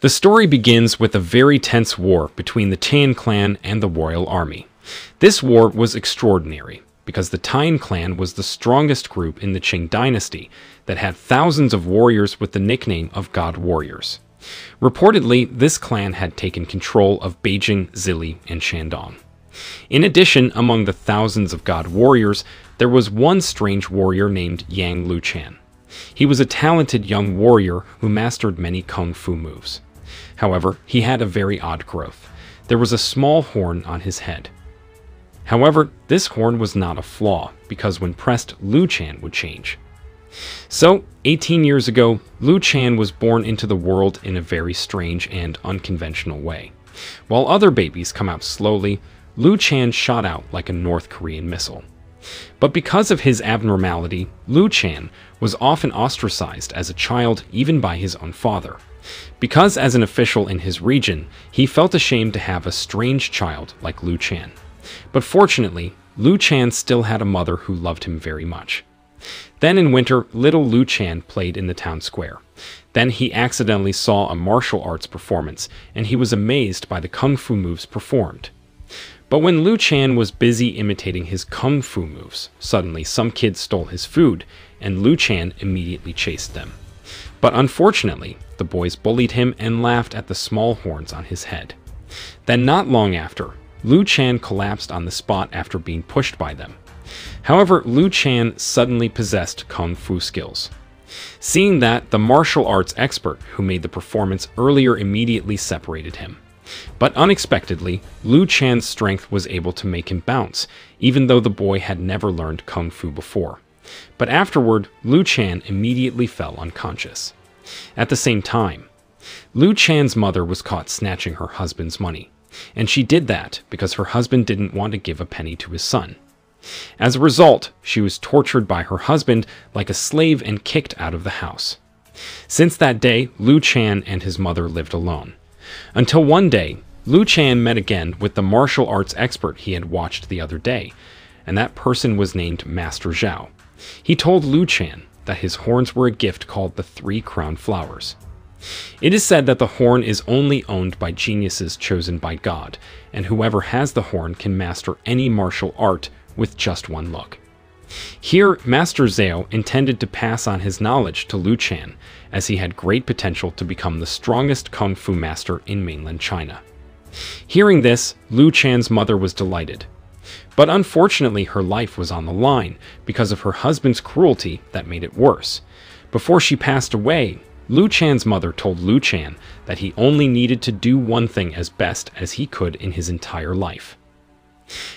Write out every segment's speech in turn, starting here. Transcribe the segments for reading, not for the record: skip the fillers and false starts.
The story begins with a very tense war between the Tian clan and the royal army. This war was extraordinary because the Tian clan was the strongest group in the Qing dynasty that had thousands of warriors with the nickname of God Warriors. Reportedly, this clan had taken control of Beijing, Zili, and Shandong. In addition, among the thousands of God Warriors, there was one strange warrior named Yang Luchan. He was a talented young warrior who mastered many kung fu moves. However, he had a very odd growth. There was a small horn on his head. However, this horn was not a flaw, because when pressed, Lu Chan would change. So, 18 years ago, Lu Chan was born into the world in a very strange and unconventional way. While other babies come out slowly, Lu Chan shot out like a North Korean missile. But because of his abnormality, Lu Chan was often ostracized as a child even by his own father. Because as an official in his region, he felt ashamed to have a strange child like Lu Chan. But fortunately, Lu Chan still had a mother who loved him very much. Then in winter, little Lu Chan played in the town square. Then he accidentally saw a martial arts performance, and he was amazed by the kung fu moves performed. But when Lu Chan was busy imitating his kung fu moves, suddenly some kids stole his food, and Lu Chan immediately chased them. But unfortunately, the boys bullied him and laughed at the small horns on his head. Then not long after, Lu Chan collapsed on the spot after being pushed by them. However, Lu Chan suddenly possessed kung fu skills. Seeing that, the martial arts expert who made the performance earlier immediately separated him. But unexpectedly, Lu Chan's strength was able to make him bounce, even though the boy had never learned kung fu before. But afterward, Lu Chan immediately fell unconscious. At the same time, Lu Chan's mother was caught snatching her husband's money, and she did that because her husband didn't want to give a penny to his son. As a result, she was tortured by her husband like a slave and kicked out of the house. Since that day, Lu Chan and his mother lived alone. Until one day, Lu Chan met again with the martial arts expert he had watched the other day, and that person was named Master Zhao. He told Lu Chan that his horns were a gift called the 3 Crown Flowers. It is said that the horn is only owned by geniuses chosen by God, and whoever has the horn can master any martial art with just one look. Here, Master Zhao intended to pass on his knowledge to Lu Chan, as he had great potential to become the strongest kung fu master in mainland China. Hearing this, Lu Chan's mother was delighted. But unfortunately, her life was on the line because of her husband's cruelty that made it worse. Before she passed away, Lu Chan's mother told Lu Chan that he only needed to do one thing as best as he could in his entire life.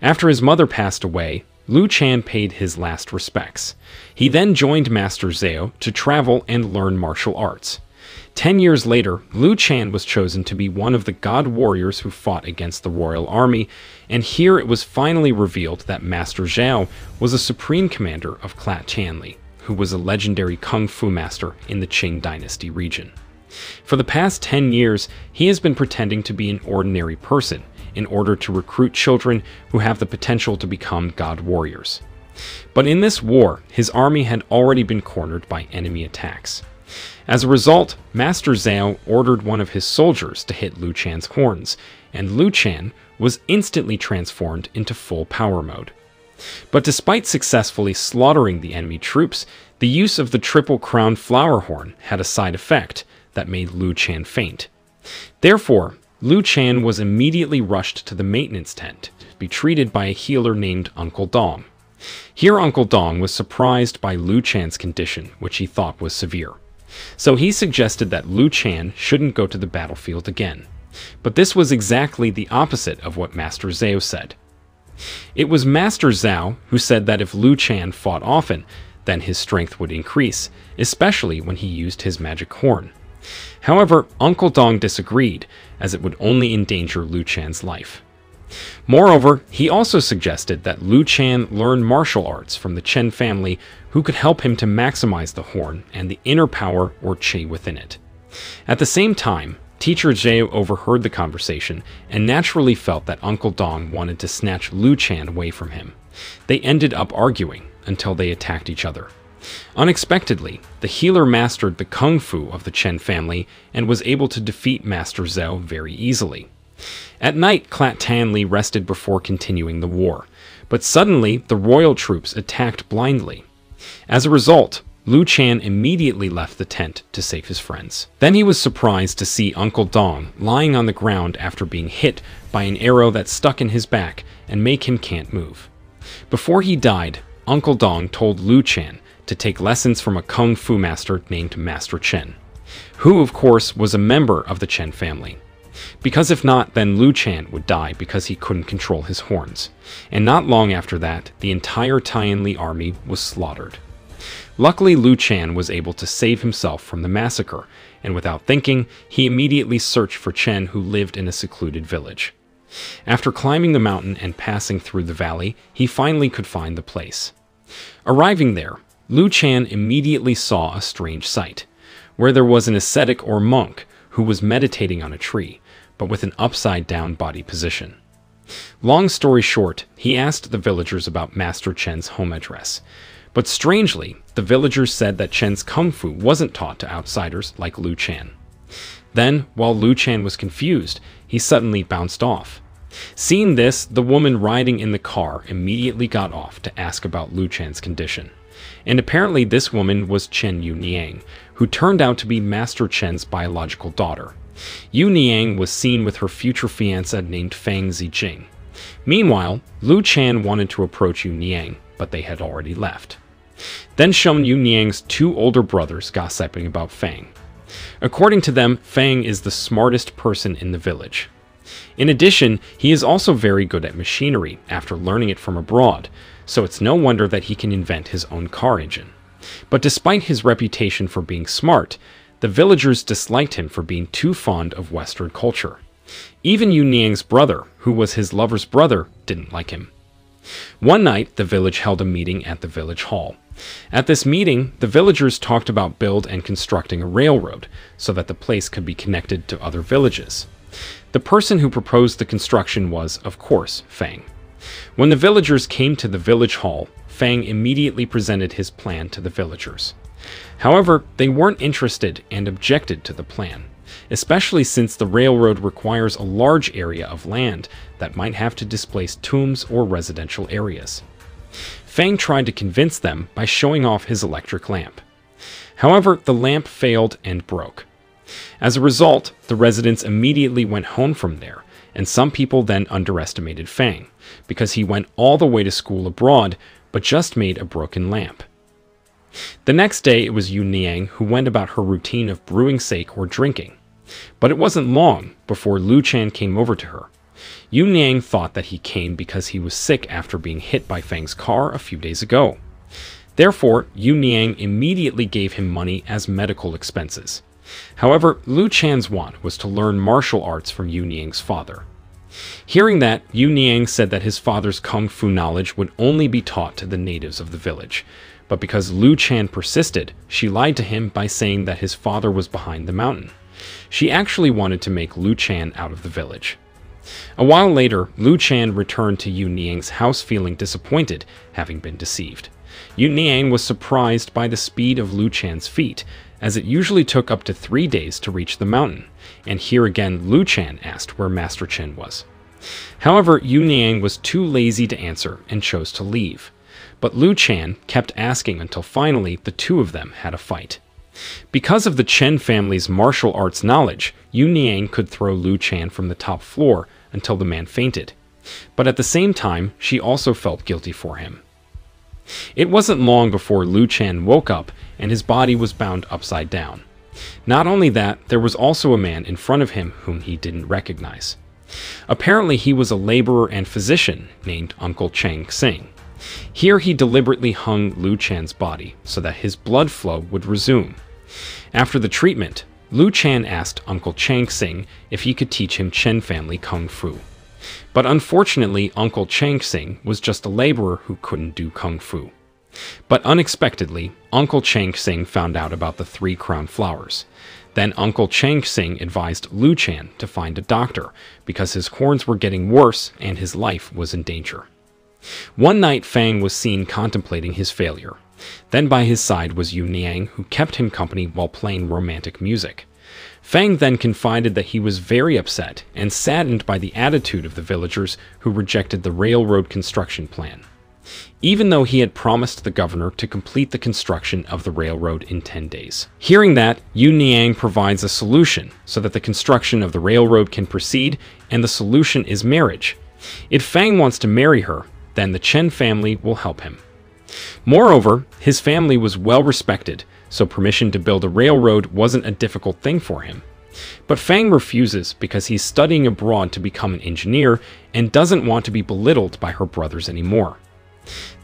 After his mother passed away, Lu Chan paid his last respects. He then joined Master Zhao to travel and learn martial arts. 10 years later, Lu Chan was chosen to be one of the God Warriors who fought against the royal army, and here it was finally revealed that Master Zhao was a supreme commander of Clan Chanli, who was a legendary kung fu master in the Qing dynasty region. For the past 10 years, he has been pretending to be an ordinary person, in order to recruit children who have the potential to become God Warriors. But in this war, his army had already been cornered by enemy attacks. As a result, Master Zhao ordered one of his soldiers to hit Lu Chan's horns, and Lu Chan was instantly transformed into full power mode. But despite successfully slaughtering the enemy troops, the use of the 3 Crown Flower horn had a side effect that made Lu Chan faint. Therefore, Lu Chan was immediately rushed to the maintenance tent to be treated by a healer named Uncle Dong. Here Uncle Dong was surprised by Lu Chan's condition, which he thought was severe. So he suggested that Lu Chan shouldn't go to the battlefield again. But this was exactly the opposite of what Master Zhao said. It was Master Zhao who said that if Lu Chan fought often, then his strength would increase, especially when he used his magic horn. However, Uncle Dong disagreed, as it would only endanger Lu Chan's life. Moreover, he also suggested that Lu Chan learn martial arts from the Chen family, who could help him to maximize the horn and the inner power or qi within it. At the same time, Teacher Zhao overheard the conversation and naturally felt that Uncle Dong wanted to snatch Lu Chan away from him. They ended up arguing until they attacked each other. Unexpectedly, the healer mastered the kung fu of the Chen family and was able to defeat Master Zhao very easily. At night, Clan Chanli rested before continuing the war, but suddenly the royal troops attacked blindly. As a result, Lu Chan immediately left the tent to save his friends. Then he was surprised to see Uncle Dong lying on the ground after being hit by an arrow that stuck in his back and make him can't move. Before he died, Uncle Dong told Lu Chan to take lessons from a kung fu master named Master Chen, who of course was a member of the Chen family. Because if not, then Lu Chan would die because he couldn't control his horns. And not long after that, the entire Tianli army was slaughtered. Luckily, Lu Chan was able to save himself from the massacre, and without thinking, he immediately searched for Chen, who lived in a secluded village. After climbing the mountain and passing through the valley, he finally could find the place. Arriving there, Lu Chan immediately saw a strange sight, where there was an ascetic or monk who was meditating on a tree, but with an upside-down body position. Long story short, he asked the villagers about Master Chen's home address. But strangely, the villagers said that Chen's kung fu wasn't taught to outsiders like Lu Chan. Then, while Lu Chan was confused, he suddenly bounced off. Seeing this, the woman riding in the car immediately got off to ask about Lu Chan's condition. And apparently this woman was Chen Yu Niang, who turned out to be Master Chen's biological daughter. Yu Niang was seen with her future fiancé named Fang Zijing. Meanwhile, Lu Chan wanted to approach Yu Niang, but they had already left. Then shown Yu Niang's two older brothers gossiping about Fang. According to them, Fang is the smartest person in the village. In addition, he is also very good at machinery after learning it from abroad, so it's no wonder that he can invent his own car engine. But despite his reputation for being smart, the villagers disliked him for being too fond of Western culture. Even Yu Niang's brother, who was his lover's brother, didn't like him. One night, the village held a meeting at the village hall. At this meeting, the villagers talked about building and constructing a railroad so that the place could be connected to other villages. The person who proposed the construction was, of course, Fang. When the villagers came to the village hall, Fang immediately presented his plan to the villagers. However, they weren't interested and objected to the plan, especially since the railroad requires a large area of land that might have to displace tombs or residential areas. Fang tried to convince them by showing off his electric lamp. However, the lamp failed and broke. As a result, the residents immediately went home from there, and some people then underestimated Fang, because he went all the way to school abroad, but just made a broken lamp. The next day, it was Yu Niang who went about her routine of brewing sake or drinking. But it wasn't long before Lu Chan came over to her. Yu Niang thought that he came because he was sick after being hit by Fang's car a few days ago. Therefore, Yu Niang immediately gave him money as medical expenses. However, Lu Chan's want was to learn martial arts from Yu Niang's father. Hearing that, Yu Niang said that his father's kung fu knowledge would only be taught to the natives of the village. But because Lu Chan persisted, she lied to him by saying that his father was behind the mountain. She actually wanted to make Lu Chan out of the village. A while later, Lu Chan returned to Yu Niang's house feeling disappointed, having been deceived. Yu Niang was surprised by the speed of Lu Chan's feet, as it usually took up to 3 days to reach the mountain, and here again Lu Chan asked where Master Chen was. However, Yu Niang was too lazy to answer and chose to leave. But Lu Chan kept asking until finally the two of them had a fight. Because of the Chen family's martial arts knowledge, Yu Niang could throw Lu Chan from the top floor until the man fainted. But at the same time, she also felt guilty for him. It wasn't long before Lu Chan woke up and his body was bound upside down. Not only that, there was also a man in front of him whom he didn't recognize. Apparently, he was a laborer and physician named Uncle Chang Sing. Here he deliberately hung Lu Chan's body so that his blood flow would resume. After the treatment, Lu Chan asked Uncle Chang Sing if he could teach him Chen family kung fu. But unfortunately, Uncle Chang Sing was just a laborer who couldn't do kung fu. But unexpectedly, Uncle Chang Sing found out about the 3 Crown Flowers. Then Uncle Chang Sing advised Lu Chan to find a doctor because his horns were getting worse and his life was in danger. One night, Fang was seen contemplating his failure, Then by his side was Yu Niang, who kept him company while playing romantic music. Fang then confided that he was very upset and saddened by the attitude of the villagers who rejected the railroad construction plan, even though he had promised the governor to complete the construction of the railroad in 10 days. Hearing that, Yu Niang provides a solution so that the construction of the railroad can proceed, and the solution is marriage. If Fang wants to marry her, then the Chen family will help him. Moreover, his family was well respected, so permission to build a railroad wasn't a difficult thing for him. But Fang refuses because he's studying abroad to become an engineer and doesn't want to be belittled by her brothers anymore.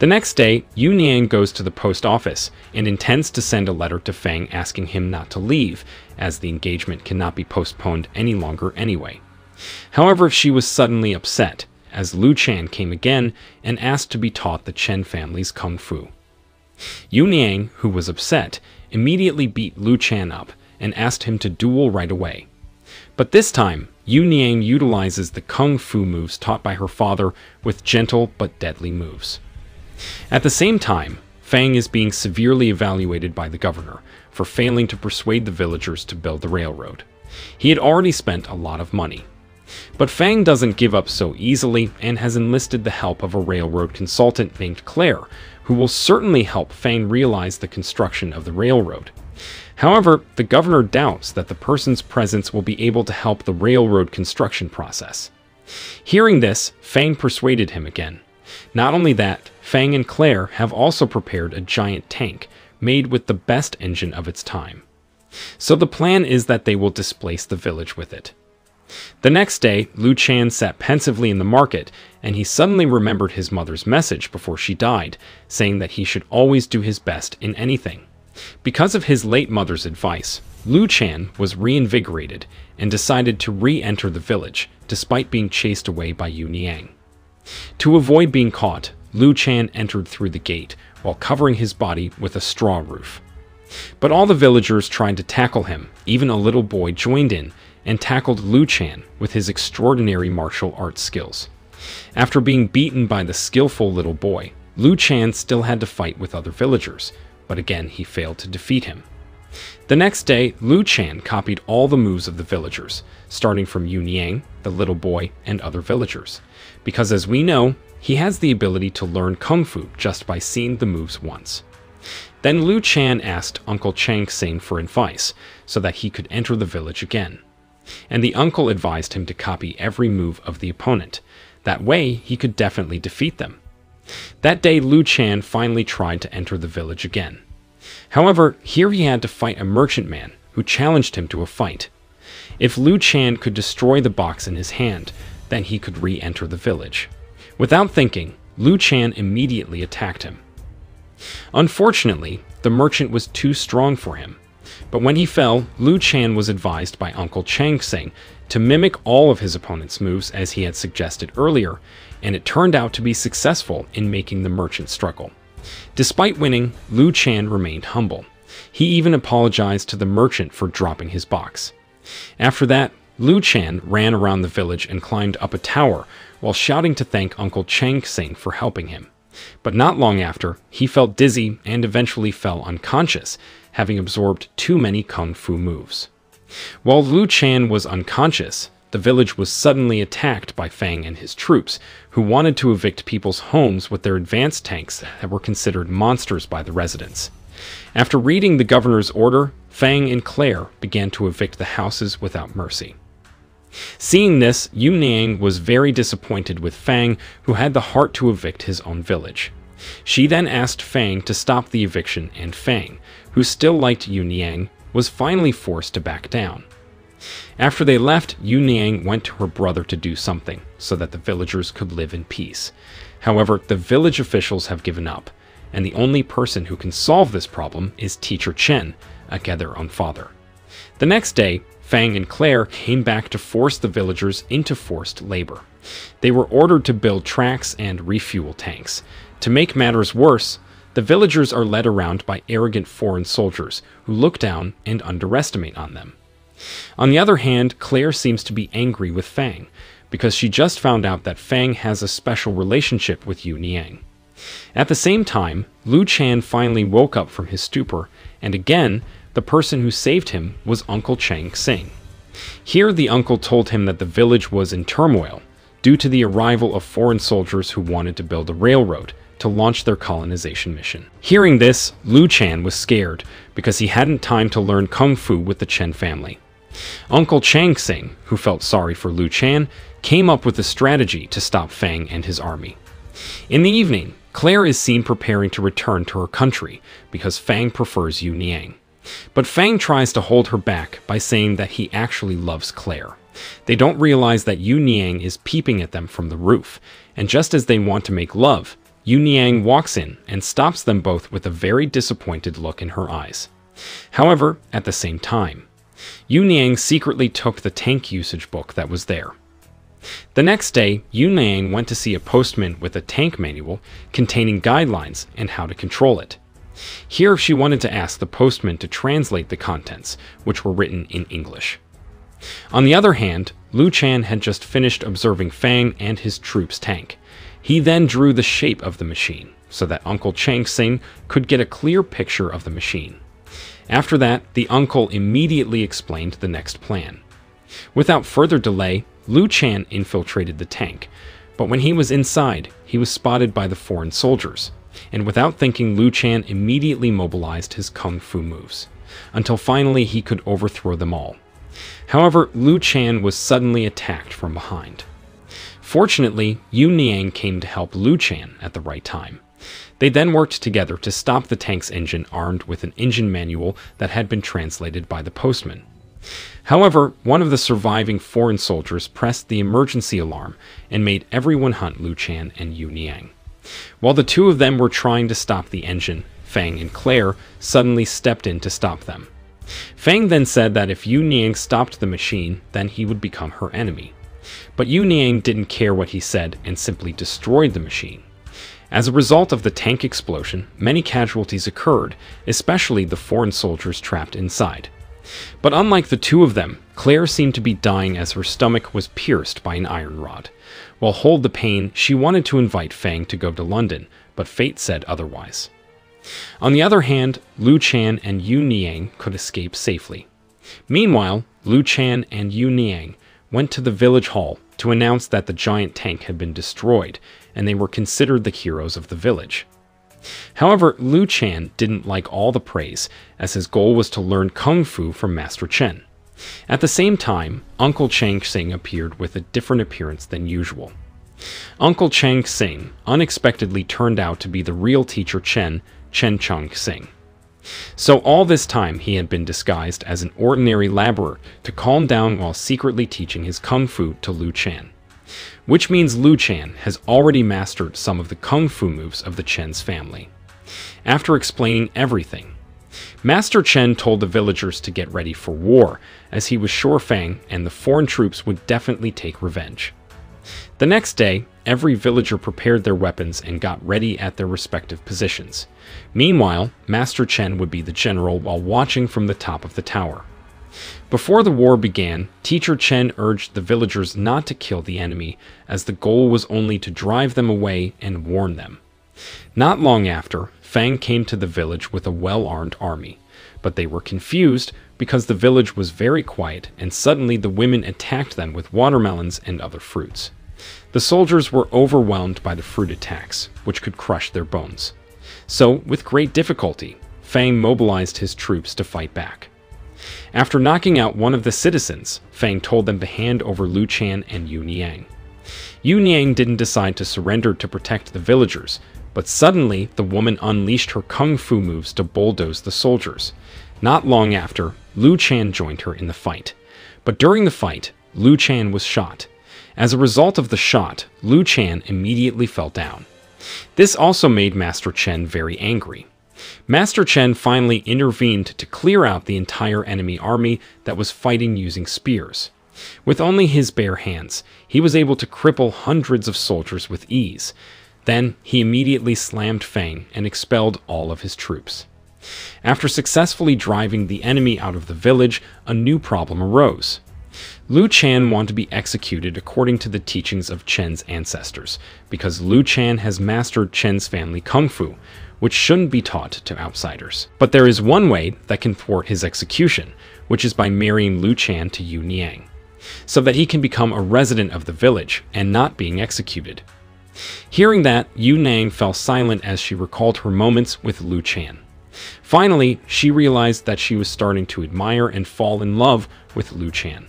The next day, Yu Niang goes to the post office and intends to send a letter to Fang asking him not to leave, as the engagement cannot be postponed any longer anyway. However, she was suddenly upset, as Lu Chan came again and asked to be taught the Chen family's kung fu. Yu Niang, who was upset, immediately beat Lu Chan up and asked him to duel right away. But this time, Yu Niang utilizes the kung fu moves taught by her father with gentle but deadly moves. At the same time, Fang is being severely evaluated by the governor for failing to persuade the villagers to build the railroad. He had already spent a lot of money. But Fang doesn't give up so easily and has enlisted the help of a railroad consultant named Claire, who will certainly help Fang realize the construction of the railroad. However, the governor doubts that the person's presence will be able to help the railroad construction process. Hearing this, Fang persuaded him again. Not only that, Fang and Claire have also prepared a giant tank made with the best engine of its time. So the plan is that they will displace the village with it. The next day, Lu Chan sat pensively in the market, and he suddenly remembered his mother's message before she died, saying that he should always do his best in anything. Because of his late mother's advice, Lu Chan was reinvigorated and decided to re-enter the village, despite being chased away by Yu Niang. To avoid being caught, Lu Chan entered through the gate while covering his body with a straw roof. But all the villagers tried to tackle him, even a little boy joined in, and tackled Lu Chan with his extraordinary martial arts skills. After being beaten by the skillful little boy, Lu Chan still had to fight with other villagers, but again he failed to defeat him. The next day, Lu Chan copied all the moves of the villagers, starting from Yu Niang, the little boy, and other villagers, because as we know, he has the ability to learn kung fu just by seeing the moves once. Then Lu Chan asked Uncle Chang Sing for advice, so that he could enter the village again. And the uncle advised him to copy every move of the opponent. That way, he could definitely defeat them. That day, Lu Chan finally tried to enter the village again. However, here he had to fight a merchantman who challenged him to a fight. If Lu Chan could destroy the box in his hand, then he could re-enter the village. Without thinking, Lu Chan immediately attacked him. Unfortunately, the merchant was too strong for him. But when he fell, Lu Chan was advised by Uncle Chang Sing to mimic all of his opponent's moves as he had suggested earlier, and it turned out to be successful in making the merchant struggle. Despite winning, Lu Chan remained humble. He even apologized to the merchant for dropping his box. After that, Lu Chan ran around the village and climbed up a tower while shouting to thank Uncle Chang Sing for helping him. But not long after, he felt dizzy and eventually fell unconscious, having absorbed too many kung fu moves. While Lu Chan was unconscious, the village was suddenly attacked by Fang and his troops, who wanted to evict people's homes with their advanced tanks that were considered monsters by the residents. After reading the governor's order, Fang and Claire began to evict the houses without mercy. Seeing this, Yu Niang was very disappointed with Fang, who had the heart to evict his own village. She then asked Fang to stop the eviction, and Fang, who still liked Yu Niang, was finally forced to back down. After they left, Yu Niang went to her brother to do something, so that the villagers could live in peace. However, the village officials have given up, and the only person who can solve this problem is Teacher Chen, aka their own father. The next day, Fang and Claire came back to force the villagers into forced labor. They were ordered to build tracks and refuel tanks. To make matters worse, the villagers are led around by arrogant foreign soldiers who look down and underestimate on them. On the other hand, Claire seems to be angry with Fang, because she just found out that Fang has a special relationship with Yu Niang. At the same time, Lu Chan finally woke up from his stupor, and again, the person who saved him was Uncle Chang Sing. Here the uncle told him that the village was in turmoil due to the arrival of foreign soldiers who wanted to build a railroad to launch their colonization mission. Hearing this, Lu Chan was scared because he hadn't time to learn kung fu with the Chen family. Uncle Chang Sing, who felt sorry for Lu Chan, came up with a strategy to stop Fang and his army. In the evening, Claire is seen preparing to return to her country because Fang prefers Yu Niang. But Fang tries to hold her back by saying that he actually loves Claire. They don't realize that Yu Niang is peeping at them from the roof, and just as they want to make love, Yu Niang walks in and stops them both with a very disappointed look in her eyes. However, at the same time, Yu Niang secretly took the tank usage book that was there. The next day, Yu Niang went to see a postman with a tank manual containing guidelines and how to control it. Here she wanted to ask the postman to translate the contents, which were written in English. On the other hand, Lu Chan had just finished observing Fang and his troops' tank. He then drew the shape of the machine, so that Uncle Chang Sing could get a clear picture of the machine. After that, the uncle immediately explained the next plan. Without further delay, Lu Chan infiltrated the tank, but when he was inside, he was spotted by the foreign soldiers, and without thinking, Lu Chan immediately mobilized his kung fu moves, until finally he could overthrow them all. However, Lu Chan was suddenly attacked from behind. Fortunately, Yu Niang came to help Lu Chan at the right time. They then worked together to stop the tank's engine armed with an engine manual that had been translated by the postman. However, one of the surviving foreign soldiers pressed the emergency alarm and made everyone hunt Lu Chan and Yu Niang. While the two of them were trying to stop the engine, Fang and Claire suddenly stepped in to stop them. Fang then said that if Yu Niang stopped the machine, then he would become her enemy. But Yu Niang didn't care what he said and simply destroyed the machine. As a result of the tank explosion, many casualties occurred, especially the foreign soldiers trapped inside. But unlike the two of them, Claire seemed to be dying as her stomach was pierced by an iron rod. While hold the pain, she wanted to invite Fang to go to London, but fate said otherwise. On the other hand, Lu Chan and Yu Niang could escape safely. Meanwhile, Lu Chan and Yu Niang went to the village hall to announce that the giant tank had been destroyed, and they were considered the heroes of the village. However, Lu Chan didn't like all the praise, as his goal was to learn kung fu from Master Chen. At the same time, Uncle Chang Sing appeared with a different appearance than usual. Uncle Chang Sing unexpectedly turned out to be the real teacher Chen, Chen Chang Sing. So all this time he had been disguised as an ordinary laborer to calm down while secretly teaching his kung fu to Lu Chan. Which means Lu Chan has already mastered some of the kung fu moves of the Chen's family. After explaining everything, Master Chen told the villagers to get ready for war, as he was sure Fang and the foreign troops would definitely take revenge. The next day, every villager prepared their weapons and got ready at their respective positions. Meanwhile, Master Chen would be the general while watching from the top of the tower. Before the war began, Teacher Chen urged the villagers not to kill the enemy, as the goal was only to drive them away and warn them. Not long after, Fang came to the village with a well-armed army, but they were confused because the village was very quiet and suddenly the women attacked them with watermelons and other fruits. The soldiers were overwhelmed by the fruit attacks, which could crush their bones. So, with great difficulty, Fang mobilized his troops to fight back. After knocking out one of the citizens, Fang told them to hand over Lu Chan and Yu Niang. Yu Niang didn't decide to surrender to protect the villagers, but suddenly the woman unleashed her kung fu moves to bulldoze the soldiers. Not long after, Lu Chan joined her in the fight. But during the fight, Lu Chan was shot. As a result of the shot, Lu Chan immediately fell down. This also made Master Chen very angry. Master Chen finally intervened to clear out the entire enemy army that was fighting using spears. With only his bare hands, he was able to cripple hundreds of soldiers with ease. Then, he immediately slammed Fang and expelled all of his troops. After successfully driving the enemy out of the village, a new problem arose. Lu Chan wanted to be executed according to the teachings of Chen's ancestors, because Lu Chan has mastered Chen's family kung fu, which shouldn't be taught to outsiders. But there is one way that can thwart his execution, which is by marrying Lu Chan to Yu Niang, so that he can become a resident of the village and not being executed. Hearing that, Yu Niang fell silent as she recalled her moments with Lu Chan. Finally, she realized that she was starting to admire and fall in love with Lu Chan.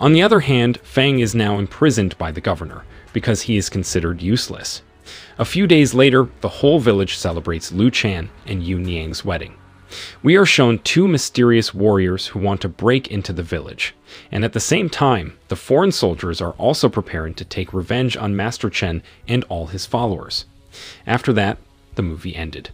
On the other hand, Fang is now imprisoned by the governor, because he is considered useless. A few days later, the whole village celebrates Lu Chan and Yu Niang's wedding. We are shown two mysterious warriors who want to break into the village, and at the same time, the foreign soldiers are also preparing to take revenge on Master Chen and all his followers. After that, the movie ended.